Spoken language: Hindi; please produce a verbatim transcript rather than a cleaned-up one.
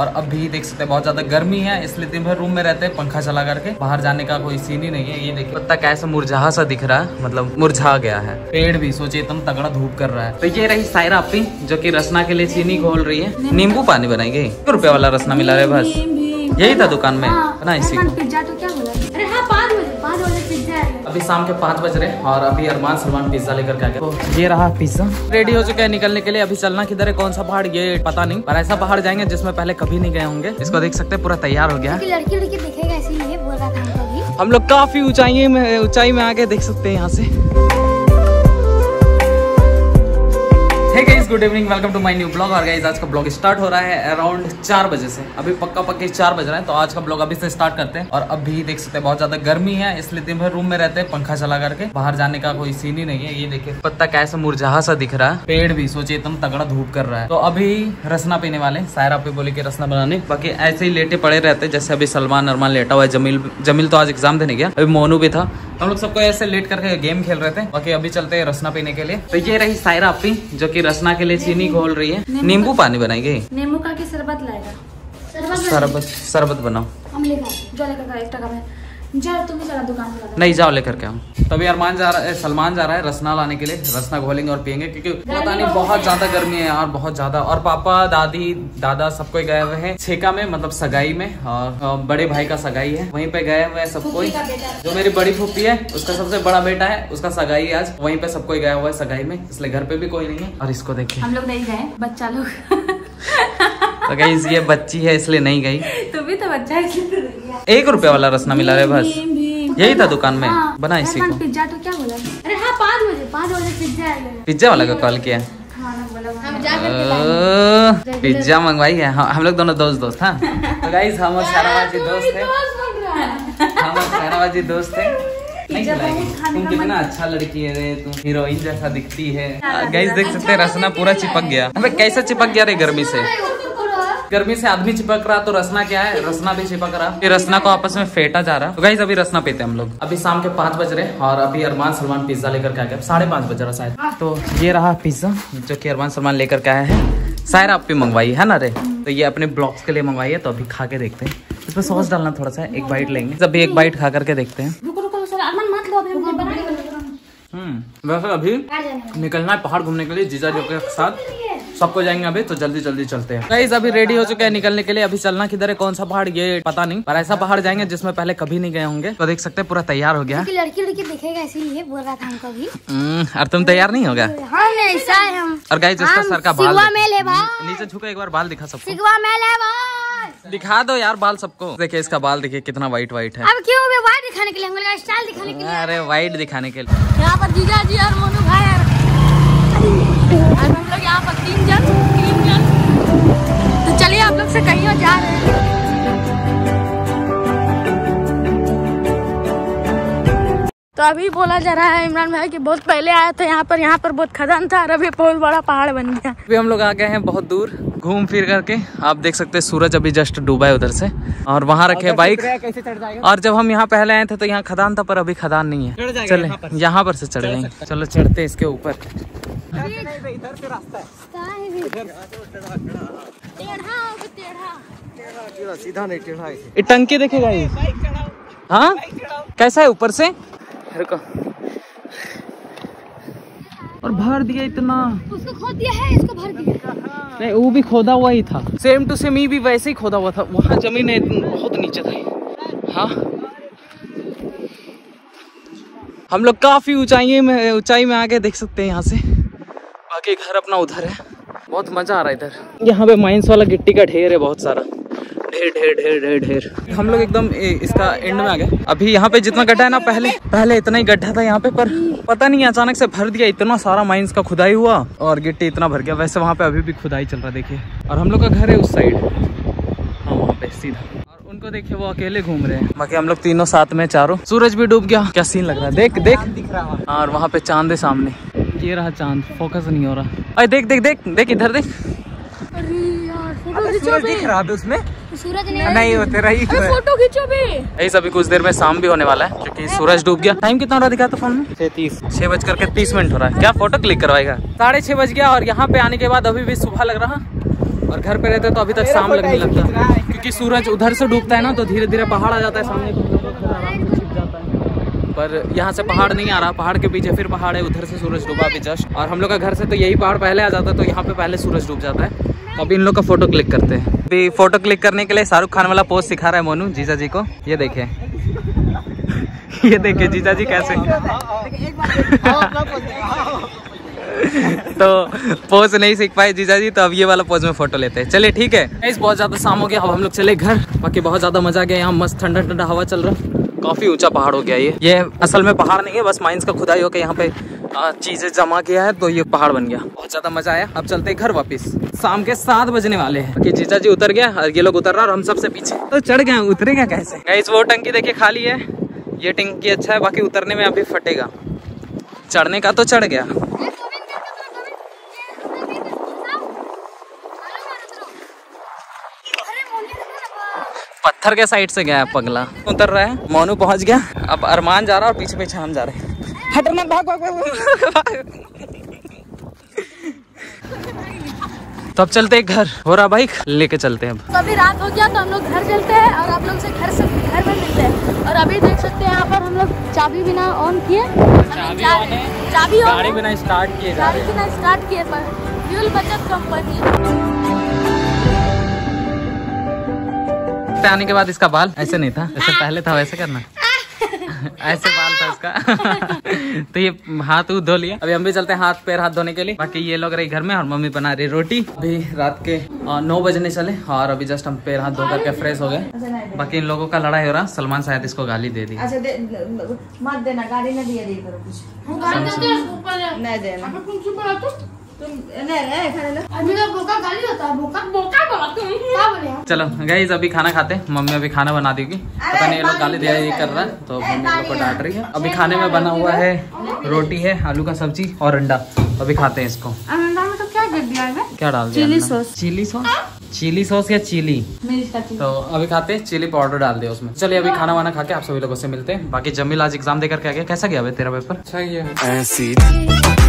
और अब भी देख सकते हैं बहुत ज्यादा गर्मी है, इसलिए दिन भर रूम में रहते हैं पंखा चला करके, बाहर जाने का कोई सीन ही नहीं है। ये देखिए पत्ता कैसा मुरझा सा दिख रहा है, मतलब मुरझा गया है। पेड़ भी सोचिए एकदम तगड़ा धूप कर रहा है। तो ये रही सायरा अपी जो कि रसना के लिए चीनी घोल रही है। नींबू पानी बनाएंगे, दो रुपए वाला रसना मिला रहे, बस यही था दुकान में ना इसी। अभी शाम के पाँच बज रहे हैं और अभी अरमान सलमान पिज्जा लेकर के आ गया। तो ये रहा पिज्जा, रेडी हो चुका है निकलने के लिए। अभी चलना किधर है, कौन सा पहाड़ ये पता नहीं, पर ऐसा पहाड़ जाएंगे जिसमें पहले कभी नहीं गए होंगे। इसको देख सकते हैं पूरा तैयार हो गया। लड़की लड़की दिखेगा ऐसे बोल रहा था। हम लोग काफी ऊंचाई में ऊंचाई में आके देख सकते हैं यहाँ से। Hey guys, good evening, welcome to my new blog. और गाइस आज का ब्लॉग स्टार्ट हो रहा है अराउंड चार बजे से। अभी पक्का पक्के चार बज रहे हैं, तो आज का ब्लॉग अभी से स्टार्ट करते हैं। और अभी देख सकते हैं बहुत ज्यादा गर्मी है, इसलिए दिन भर रूम में रहते हैं पंखा चला करके, बाहर जाने का कोई सीन ही नहीं है। ये देखिए पत्ता कैसा मुरझा सा दिख रहा है, पेड़ भी सोचिए एकदम तगड़ा धूप कर रहा है। तो अभी रसना पीने वाले, सायरा पे बोले की रसना बनाने, बाकी ऐसे ही लेटे पड़े रहते हैं। जैसे अभी सलमान अरमान लेटा हुआ है, जमील जमील तो आज एग्जाम देने गया, अभी मोनू भी था। हम लोग सबको ऐसे लेट करके गेम खेल रहे थे। बाकी अभी चलते हैं रसना पीने के लिए। तो ये रही सायरा अपी जो कि रसना के लिए चीनी घोल रही है। नींबू पानी बनाएगी, नींबू का के शरबत लाएगा, शरबत शरबत बनाओ। हम ले जाओ लेकर का एक टका में जाओ, तुम ही चला दुकान पे नहीं जाओ लेकर के आओ। तभी अरमान जा रहा है, सलमान जा रहा है रसना लाने के लिए। रसना घोलेंगे और पियेंगे, क्योंकि पता नहीं बहुत ज्यादा गर्मी है यार, बहुत ज्यादा। और पापा दादी दादा सब कोई गए हुए हैं छेका में, मतलब सगाई में, और बड़े भाई का सगाई है, वहीं पे गए हुए हैं सब कोई। जो मेरी बड़ी फूफी है उसका सबसे बड़ा बेटा है, उसका सगाई है आज, वहीं पे सब कोई गया हुआ है सगाई में, इसलिए घर पे भी कोई नहीं है। और इसको देखिए, हम लोग नहीं गए, बच्चा लोग। गाइस ये बच्ची है इसलिए नहीं गई, तुम भी तो बच्चा है। एक रुपए वाला रसना मिला रहे, बस यही था दुकान में। हाँ, बना इसी को पिज्जा। तो क्या बोला? अरे हाँ, पाँच बजे पाँच बजे पिज्जा पिज्जा वाला का कॉल किया, पिज्जा मंगवाई है। हाँ, हम लोग दोनों दोस्त दोस्त हाँ। तो गाइस हम और सायरा जी दोस्त है, हम और सायरा जी दोस्त है। तुम कितना अच्छा लड़की है रे, तुम हीरोइन जैसा दिखती है। गाइस देख सकते हैं रसना पूरा चिपक गया, कैसे चिपक गया रे गर्मी से। गर्मी से आदमी चिपक रहा, तो रसना क्या है, रसना भी चिपक रहा। फिर रसना को आपस में फेंटा जा रहा। तो गाइस अभी रसना पीते हैं हम लोग। अभी शाम के पाँच बज रहे हैं और अभी अरमान सलमान पिज्जा लेकर के आ गया। साढ़े पाँच बज रहा शायद। तो ये रहा पिज्जा जो कि अरमान सलमान लेकर के आया है, सायरा आप भी मंगवाई है ना रे। तो ये अपने ब्लॉग्स के लिए मंगवाई है, तो अभी खा के देखते हैं। इसमें सॉस डालना थोड़ा सा, एक बाइट लेंगे, जब एक बाइट खा करके देखते हैं। वैसे अभी निकलना है पहाड़ घूमने के लिए जीजा जी के साथ, सबको जाएंगे अभी, तो जल्दी जल्दी चलते हैं। गाइस अभी रेडी हो चुके हैं निकलने के लिए। अभी चलना किधर है, कौन सा पहाड़ ये पता नहीं, पर ऐसा पहाड़ जाएंगे जिसमें पहले कभी नहीं गए होंगे। तो देख सकते हैं पूरा तैयार हो गया। लड़की लड़की दिखेगा इसीलिए बोल रहा था हमको भी। और तुम तैयार नहीं होगा। और गाइस इसका सर का बाल नीचे झुका, एक बार बाल दिखा सबको, दिखा दो यार बाल सबको। देखिए इसका बाल, देखिए कितना व्हाइट व्हाइट है। दिखाने के लिए, स्टाइल दिखाने के लिए, अरे व्हाइट दिखाने के लिए। यहाँ पर जीजा जी और मोनू भाई, हम लोग यहाँ पर तीन जन तीन जन तो चलिए आप लोग से कहीं और जा रहे हैं। तो अभी बोला जा रहा है इमरान भाई कि बहुत पहले आया था यहाँ पर, यहाँ पर बहुत खदान था और अभी बहुत बड़ा पहाड़ बन गया। अभी हम लोग आ गए हैं बहुत दूर घूम फिर करके। आप देख सकते हैं सूरज अभी जस्ट डूबा है उधर से, और वहाँ रखे है बाइक। और जब हम यहाँ पहले आए थे तो यहाँ खदान था, पर अभी खदान नहीं है। चले यहाँ पर से चढ़ जाएंगे, चलो चढ़ते इसके ऊपर। इधर से रास्ता है, टेढ़ा सीधा नहीं, टेढ़ा ये टंकी देखेगा। हाँ कैसा है ऊपर से, रुको। और भर दिया इतना, उसको खोद दिया है, इसको भर दिया। नहीं वो भी खोदा हुआ ही था, सेम टू सेम ये भी वैसे ही खोदा हुआ था। वहाँ जमीन बहुत नीचे था। हाँ हम लोग काफी ऊंचाई में ऊंचाई में आके देख सकते हैं यहाँ से। बाकी घर अपना उधर है। बहुत मजा आ रहा है इधर। यहाँ पे माइंस वाला गिट्टी का ढेर है, बहुत सारा ढेर ढेर ढेर ढेर ढेर। हम लोग एकदम इसका एंड में आ गए। अभी यहाँ पे जितना गड्ढा है ना, पहले पहले इतना ही गड्ढा था यहाँ पे, पर पता नहीं अचानक से भर दिया। इतना सारा माइंस का खुदाई हुआ और गिट्टी इतना भर गया। वैसे वहाँ पे अभी भी खुदाई चल रहा है, देखिए। और हम लोग का घर है उस साइड, हाँ वहाँ पे सीधा। और उनको देखिए वो अकेले घूम रहे हैं, बाकी हम लोग तीनों साथ में चारों। सूरज भी डूब गया, क्या सीन लग रहा है, देख देख दिख रहा है। और वहाँ पे चांद है सामने, ये रहा चांद, फोकस नहीं हो रहा। अरे देख देख देख देख इधर देख, सूरज दिख रहा था उसमें, सूरज नहीं होते रही। फोटो खींचो भी। ऐसा भी कुछ देर में शाम भी होने वाला है, क्योंकि सूरज डूब गया। टाइम कितना हो रहा दिखा तो फोन में, तीस छह बज करके तीस मिनट हो रहा है। क्या फोटो क्लिक करवाएगा। साढ़े छह बज गया और यहाँ पे आने के बाद अभी भी सुबह लग रहा। और घर पे रहते तो अभी तक शाम लगने लगता है, क्योंकि सूरज उधर से डूबता है ना तो धीरे धीरे पहाड़ आ जाता है सामने को, पर यहाँ से पहाड़ नहीं आ रहा, पहाड़ के पीछे फिर पहाड़ है, उधर से सूरज डूबा भी जस्ट। और हम लोग का घर से तो यही पहाड़ पहले आ जाता है, तो यहाँ पे पहले सूरज डूब जाता है। तो अभी इन लोग का फोटो क्लिक करते हैं। अभी फोटो क्लिक करने के लिए शाहरुख खान वाला पोस्ट सिखा रहा है मोनू जीजा जी को, ये देखे ये देखे जीजा जी कैसे तो पोज नहीं सीख पाए जीजा जी, तो अब ये वाला पोज में फोटो लेते हैं। चलिए ठीक है, बहुत ज्यादा शाम हो गया, अब हम लोग चले घर। बाकी बहुत ज्यादा मजा आ गया यहाँ, मस्त ठंडा ठंडा हवा चल रहा है। काफ़ी ऊंचा पहाड़ हो गया ये ये असल में पहाड़ नहीं है, बस माइंस का खुदाई होकर यहाँ पे चीज़ें जमा किया है तो ये पहाड़ बन गया। बहुत ज़्यादा मज़ा आया। अब चलते हैं घर वापस, शाम के सात बजने वाले हैं। कि जीजा जी उतर गया और ये लोग उतर रहा और हम सबसे पीछे तो चढ़ गए, उतरेगा कैसे गाइस। वो टंकी देखिए खाली है, ये टंकी अच्छा है, बाकी उतरने में अभी फटेगा। चढ़ने का तो चढ़ गया। पत्थर के साइड से गया पगला, उतर रहा है। मोनू पहुंच गया, अब अरमान जा रहा है और पीछे पीछे हम जा रहे हैं। हट अरमान, भाग भाग भाग। तो अब चलते हैं घर, हो रहा बाइक लेके चलते हैं। अब तो अभी रात हो गया तो हम लोग घर चलते हैं और आप लोग से घर से घर में मिलते हैं। और अभी देख सकते हैं यहाँ पर हम लोग चाबी बिना ऑन किए, चाबी गाड़ी बिना स्टार्ट किए, गाड़ी बिना स्टार्ट किए पर फ्यूल बचत कंपनी। आने के बाद इसका बाल ऐसे नहीं था, ऐसे पहले था वैसे करना, ऐसे बाल था इसका। तो ये हाथ वो धो लिया, अभी हम भी चलते हैं हाथ पैर हाथ धोने के लिए। बाकी ये लोग रही घर में और मम्मी बना रही रोटी। अभी रात के नौ बजने चले और अभी जस्ट हम पैर हाथ धो करके फ्रेश हो गए। बाकी इन लोगों का लड़ाई हो रहा, सलमान शायद इसको गाली दे दी। मत देना गाली, ना दिया करो तो। चलो गाइस अभी खाना खाते हैं, मम्मी अभी खाना बना देगी। पता नहीं ये लोग गाली दिया ये कर रहा है, तो मम्मी को डांट रही है। अभी खाने में बना हुआ है रोटी है, आलू का सब्जी और अंडा, अभी खाते हैं इसको। अंडा में तो क्या कर दिया है, क्या डाल दिया? Chilli sauce, chilli sauce, chilli sauce या चिली, तो अभी खाते हैं। चिली पाउडर डाल दिया उसमें। चलिए अभी खाना वाना खा के आप सभी लोगों से मिलते हैं। बाकी जमील आज एग्जाम देकर के आ गया, कैसा गया तेरा पेपर? अच्छा गया।